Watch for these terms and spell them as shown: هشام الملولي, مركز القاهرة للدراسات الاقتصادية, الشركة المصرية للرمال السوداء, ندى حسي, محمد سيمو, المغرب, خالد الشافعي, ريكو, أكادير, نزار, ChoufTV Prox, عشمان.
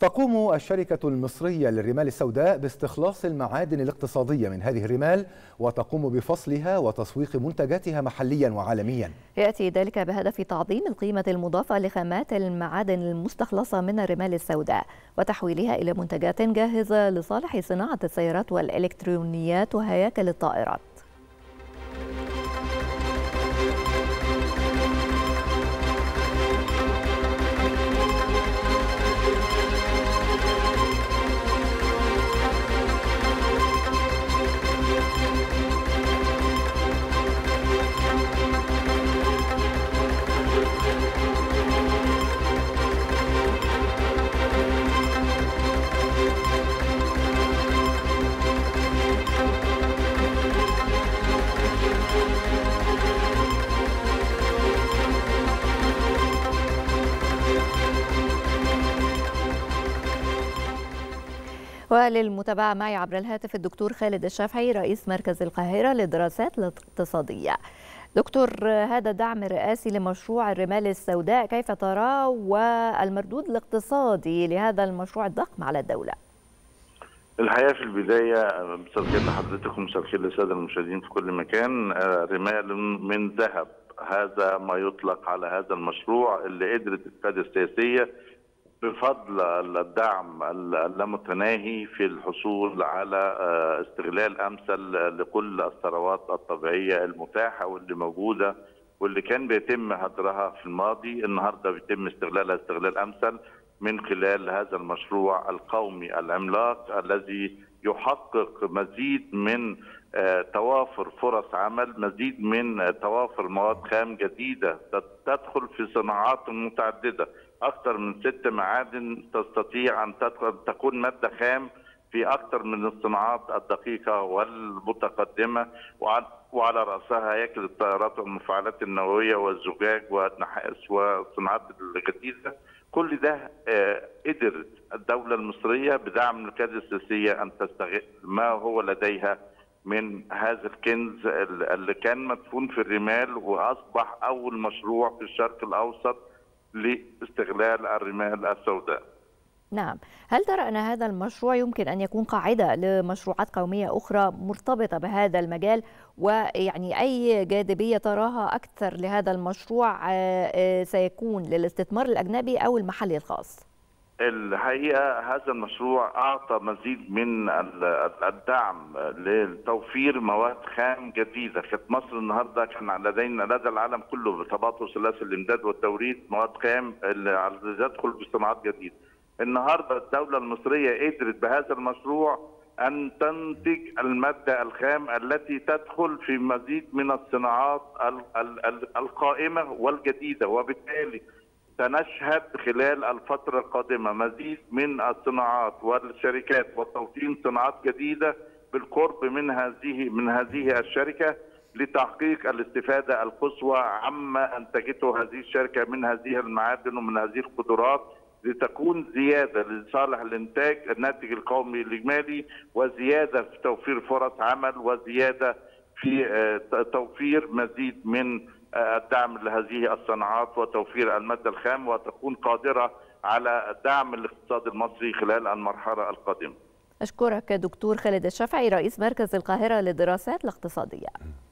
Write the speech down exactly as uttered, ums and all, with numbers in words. تقوم الشركة المصرية للرمال السوداء باستخلاص المعادن الاقتصادية من هذه الرمال وتقوم بفصلها وتسويق منتجاتها محليا وعالميا. يأتي ذلك بهدف تعظيم القيمة المضافة لخامات المعادن المستخلصة من الرمال السوداء وتحويلها إلى منتجات جاهزة لصالح صناعة السيارات والإلكترونيات وهياكل الطائرات. وللمتابعة معي عبر الهاتف الدكتور خالد الشافعي رئيس مركز القاهرة للدراسات الاقتصادية. دكتور، هذا دعم رئاسي لمشروع الرمال السوداء، كيف تراه والمردود الاقتصادي لهذا المشروع الضخم على الدولة؟ الحقيقة في البداية مسترجل لحضرتكم ومسترجل للسادة المشاهدين في كل مكان، رمال من ذهب هذا ما يطلق على هذا المشروع اللي قدرت القيادة السياسية بفضل الدعم اللامتناهي في الحصول على استغلال أمثل لكل الثروات الطبيعية المتاحة واللي موجودة واللي كان بيتم هدرها في الماضي، النهارده بيتم استغلالها استغلال أمثل من خلال هذا المشروع القومي العملاق الذي يحقق مزيد من توافر فرص عمل، مزيد من توافر مواد خام جديدة تدخل في صناعات متعددة. أكثر من ست معادن تستطيع أن تكون مادة خام في أكثر من الصناعات الدقيقة والمتقدمة، وعلى رأسها هياكل الطائرات والمفاعلات النووية والزجاج والنحاس والصناعات الغثيثة. كل ده قدرت الدولة المصرية بدعم القيادة السياسية أن تستغل ما هو لديها من هذا الكنز اللي كان مدفون في الرمال وأصبح أول مشروع في الشرق الأوسط لاستغلال الرمال السوداء. نعم، هل ترى أن هذا المشروع يمكن أن يكون قاعدة لمشروعات قومية أخرى مرتبطة بهذا المجال؟ ويعني أي جاذبية تراها أكثر لهذا المشروع سيكون للاستثمار الأجنبي أو المحلي الخاص؟ الحقيقة هذا المشروع أعطى مزيد من الدعم لتوفير مواد خام جديدة. كانت مصر النهاردة كان لدينا لدى العالم كله تباطؤ ثلاثي الإمداد والتوريد مواد خام اللي تدخل بصناعات جديدة. النهاردة الدولة المصرية قدرت بهذا المشروع أن تنتج المادة الخام التي تدخل في مزيد من الصناعات القائمة والجديدة، وبالتالي سنشهد خلال الفترة القادمة مزيد من الصناعات والشركات وتوطين صناعات جديدة بالقرب من هذه من هذه الشركة لتحقيق الاستفادة القصوى عما أنتجته هذه الشركة من هذه المعادن ومن هذه القدرات، لتكون زيادة لصالح الإنتاج الناتج القومي الإجمالي وزيادة في توفير فرص عمل وزيادة في توفير مزيد من الدعم لهذه الصناعات وتوفير المادة الخام، وتكون قادرة على دعم الاقتصاد المصري خلال المرحلة القادمة. أشكرك دكتور خالد الشافعي رئيس مركز القاهرة للدراسات الاقتصادية.